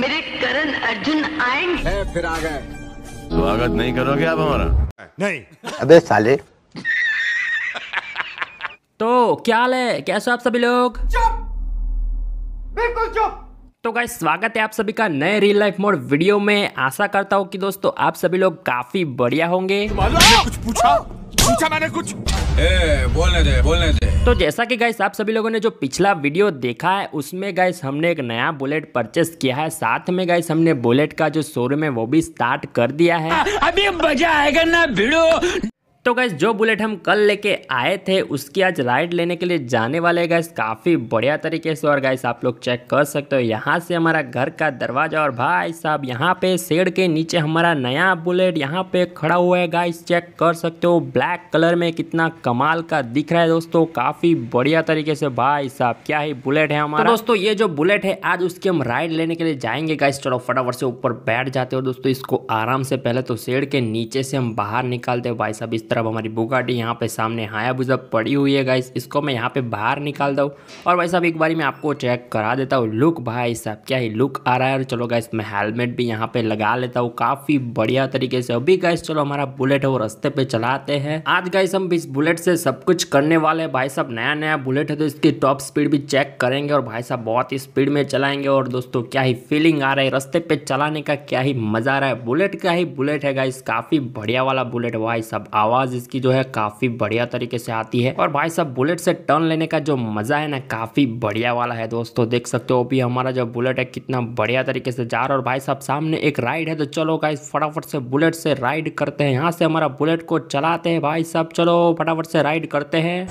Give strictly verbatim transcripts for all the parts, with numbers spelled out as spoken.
मेरे करण अर्जुन आएंगे फिर आ गए। स्वागत नहीं करोगे आप हमारा? नहीं। अबे साले। तो क्या हाल है, कैसे हो आप सभी लोग? चुप, बिल्कुल चुप। तो गाइस स्वागत है आप सभी का नए रियल लाइफ मोड वीडियो में। आशा करता हूँ कि दोस्तों आप सभी लोग काफी बढ़िया होंगे। कुछ पूछा पूछा मैंने कुछ ए, बोलने दे, बोलने दे। तो जैसा कि गाइस आप सभी लोगों ने जो पिछला वीडियो देखा है उसमें गाइस हमने एक नया बुलेट परचेस किया है, साथ में गाइस हमने बुलेट का जो शोरूम है वो भी स्टार्ट कर दिया है। आ, अभी मजा आएगा ना भिड़ो। तो गैस जो बुलेट हम कल लेके आए थे उसकी आज राइड लेने के लिए जाने वाले हैं गैस काफ़ी बढ़िया तरीके से। और गैस आप लोग चेक कर सकते हो यहाँ से हमारा घर का दरवाज़ा। और भाई साहब यहाँ पे शेड के नीचे हमारा नया बुलेट यहाँ पे खड़ा हुआ है। गैस चेक कर सकते हो ब्लैक कलर में कितना कमाल का दिख रहा है दोस्तों, काफ़ी बढ़िया तरीके से। भाई साहब क्या ही बुलेट है हमारा। तो दोस्तों ये जो बुलेट है आज उसकी हम राइड लेने के लिए जाएंगे। गैस चलो फटाफट से ऊपर बैठ जाते हो दोस्तों, इसको आराम से पहले तो शेड के नीचे से हम बाहर निकालते हैं। भाई साहब तरफ हमारी बुगाटी, यहाँ पे सामने हायाबुसा पड़ी हुई है। गाइस इसको मैं यहाँ पे बाहर निकाल दूँ और भाई साहब एक बारी मैं आपको चेक करा देता हूँ लुक। भाई साहब क्या ही लुक आ रहा है। और चलो गाइस मैं हेलमेट भी यहाँ पे लगा लेता हूँ काफ़ी बढ़िया तरीके से। अभी गाइस चलो हमारा बुलेट है वो रास्ते पे चलाते हैं। आज गाइस हम इस बुलेट से सब कुछ करने वाले हैं। भाई साहब नया नया बुलेट है तो इसकी टॉप स्पीड भी चेक करेंगे और भाई साहब बहुत ही स्पीड में चलाएंगे। और दोस्तों क्या ही फीलिंग आ रहा है रास्ते पे चलाने का, क्या ही मज़ा आ रहा है। बुलेट का ही बुलेट है गाइस, काफ़ी बढ़िया वाला बुलेट। भाई साहब आवाज इसकी जो है काफी बढ़िया तरीके से आती है। और भाई साहब बुलेट से टर्न लेने का जो मजा है ना काफी बढ़िया वाला है दोस्तों। देख सकते हो अभी हमारा जो बुलेट है कितना बढ़िया तरीके से जा रहा है। और भाई साहब सामने एक राइड है तो चलो गाइस फटाफट से बुलेट से राइड करते हैं। यहाँ से हमारा बुलेट को चलाते हैं। भाई साहब चलो फटाफट से राइड करते हैं।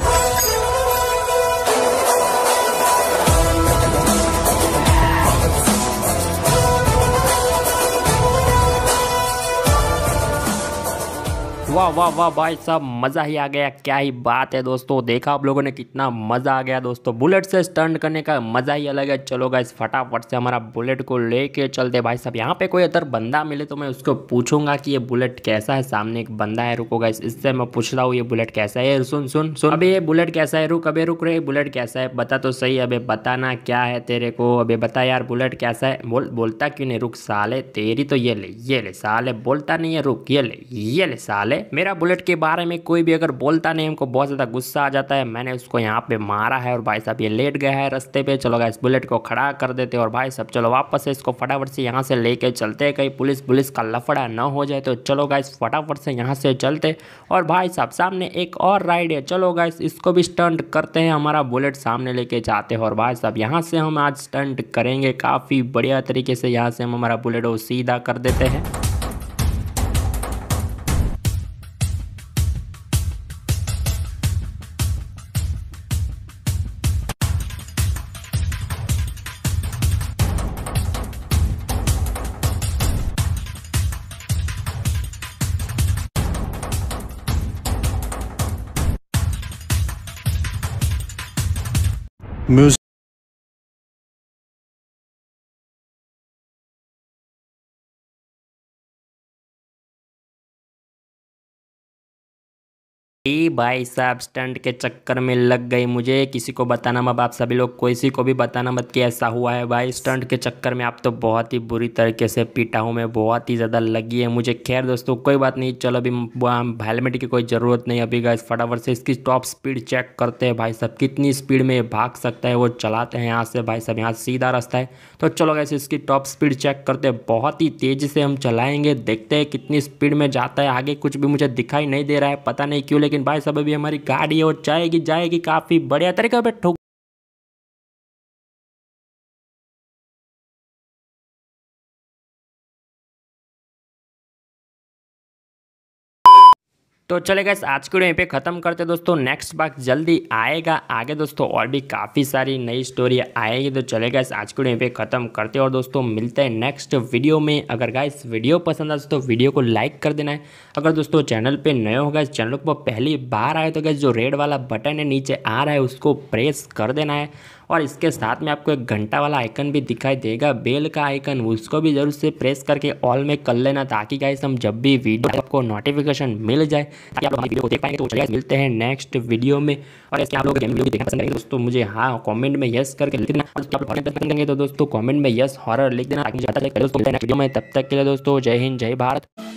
वाह वाह वाह भाई साहब मज़ा ही आ गया, क्या ही बात है दोस्तों। देखा आप लोगों ने कितना मज़ा आ गया दोस्तों, बुलेट से स्टंट करने का मज़ा ही अलग है। चलो गाइस फटाफट से हमारा बुलेट को लेके चलते। भाई साहब यहाँ पे कोई अदर बंदा मिले तो मैं उसको पूछूंगा कि ये बुलेट कैसा है। सामने एक बंदा है, रुको गाइस इससे मैं पूछ रहा हूँ ये बुलेट कैसा है। सुन सुन सुन अबे ये बुलेट कैसा है, रुक अबे रुक रहे बुलेट कैसा है, बता तो सही। अबे बताना क्या है तेरे को, अबे बता यार बुलेट कैसा है। बोल बोलता क्यों नहीं, रुक साले तेरी तो ये ले ये ले साले, बोलता नहीं है रुक ये ले ये ले साले। मेरा बुलेट के बारे में कोई भी अगर बोलता नहीं हमको बहुत ज़्यादा गुस्सा आ जाता है। मैंने उसको यहाँ पे मारा है और भाई साहब ये लेट गया है रास्ते पे। चलो गाइस बुलेट को खड़ा कर देते हैं और भाई साहब चलो वापस से इसको फटाफट से यहाँ से लेके चलते हैं, कहीं पुलिस पुलिस का लफड़ा न हो जाए। तो चलो गाइस फटाफट से यहाँ से चलते। और भाई साहब सामने एक और राइड है, चलो गाइस इसको भी स्टंट करते हैं। हमारा बुलेट सामने लेके जाते हैं और भाई साहब यहाँ से हम आज स्टंट करेंगे काफ़ी बढ़िया तरीके से। यहाँ से हम हमारा बुलेट को सीधा कर देते हैं। म्यूजिक भाई साहब स्टंट के चक्कर में लग गई मुझे, किसी को बताना मत आप सभी लोग, किसी को भी बताना मत कि ऐसा हुआ है। भाई स्टंट के चक्कर में आप तो बहुत ही बुरी तरीके से पीटा हूँ मैं, बहुत ही ज़्यादा लगी है मुझे। खैर दोस्तों कोई बात नहीं, चलो अभी हेलमेट की कोई ज़रूरत नहीं। अभी गाइस फटाफट से इसकी टॉप स्पीड चेक करते हैं। भाई साहब कितनी स्पीड में भाग सकता है वो चलाते हैं यहाँ से। भाई साहब यहाँ सीधा रास्ता है तो चलो गाइस इसकी टॉप स्पीड चेक करते हैं। बहुत ही तेज़ी से हम चलाएँगे, देखते हैं कितनी स्पीड में जाता है। आगे कुछ भी मुझे दिखाई नहीं दे रहा है, पता नहीं क्यों। लेकिन भाई साहब अभी हमारी गाड़ी और जाएगी जाएगी काफी बढ़िया तरीके पे ठोक। तो चले गाइस आज के वीडियो यहीं पे खत्म करते दोस्तों, नेक्स्ट भाग जल्दी आएगा। आगे दोस्तों और भी काफ़ी सारी नई स्टोरी आएगी। तो चले गाइस आज के वीडियो यहीं पे खत्म करते और दोस्तों मिलते हैं नेक्स्ट वीडियो में। अगर गाइस वीडियो पसंद आए तो वीडियो को लाइक कर देना है। अगर दोस्तों चैनल पे नए हो गाइस, चैनल पर पहली बार आए तो गाइस जो रेड वाला बटन है नीचे आ रहा है उसको प्रेस कर देना है। और इसके साथ में आपको एक घंटा वाला आइकन भी दिखाई देगा, बेल का आइकन, उसको भी जरूर से प्रेस करके ऑल में कर लेना ताकि गाइस हम जब भी वीडियो आपको नोटिफिकेशन मिल जाए ताकि आप हमारी वीडियो को देख पाएंगे। तो चलिए मिलते हैं नेक्स्ट वीडियो में। और ऐसे आप लोग गेम वीडियो देखना पसंद करेंगे दोस्तों मुझे हाँ कॉमेंट में यस करके लिख देना। आप लोग पसंद करेंगे तो दोस्तों कॉमेंट में यस हॉरर लिख देना ताकि ज़्यादा लाइक करें दोस्तों नेक्स्ट वीडियो में। तब तक के लिए दोस्तों जय हिंद, जय भारत।